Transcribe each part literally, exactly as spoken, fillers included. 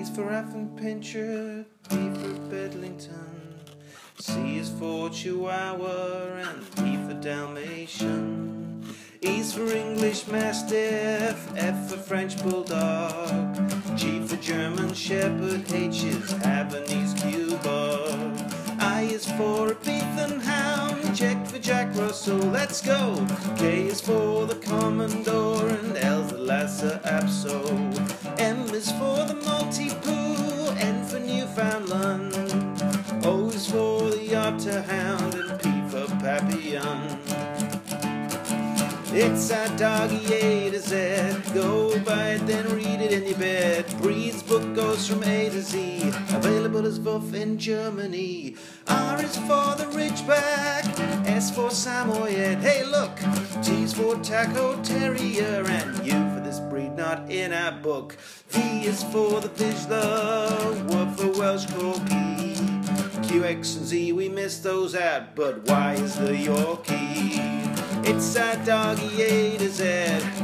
A's for Affenpinscher, B for Bedlington, C is for Chihuahua, and D for Dalmatian. E's for English Mastiff, F for French Bulldog, G for German Shepherd, H is Havanese Cuba. I is for Ibizan Hound, J for Jack Russell, let's go! K is for the Commodore, and L for Lhasa Apso. M is for the Multi-Poo, N for Newfoundland. O is for the Yachta Hound, and P for Papillon. It's our doggy A to Z, go buy it then read it in your bed. Breeds book goes from A to Z, available as V U F in Germany. R is for the Ridgeback, S for Samoyed, hey look! T's for Taco Terrier, and U for this breed not in our book. V is for the Vizsla, W for Welsh Corgi, Q, X and Z, we missed those out, but Y is the Yorkie. It's our doggy A to Z,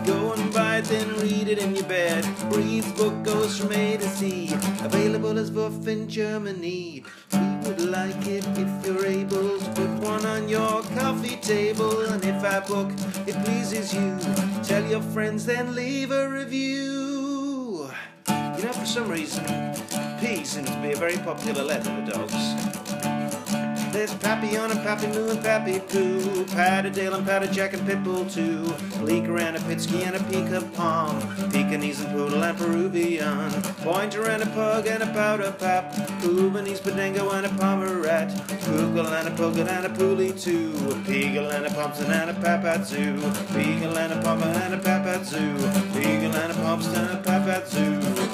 go and buy it then read it in your bed. Breeds book goes from A to Z, available as V U F in Germany. We would like it if you're able to put one on your coffee table, and if our book, it pleases you, tell your friends then leave a review. You know, for some reason, P seems to be a very popular letter for dogs. There's Papillon and Pappy Moo and Pappy Poo, Patterdale and Patterjack and Pitbull too, Leaker and a Pitsky and a Peekapong, Pekingese and Poodle and Peruvian, Pointer and a Pug and a Powder Pap, Havanese, Pendango and a Pomerat, Poogle and a Puggle and a Puli too, Peagle and a Pompston and a Papazoo, Peagle and a Pomper and a Papazoo, Peagle and a Pompston and a Papazoo.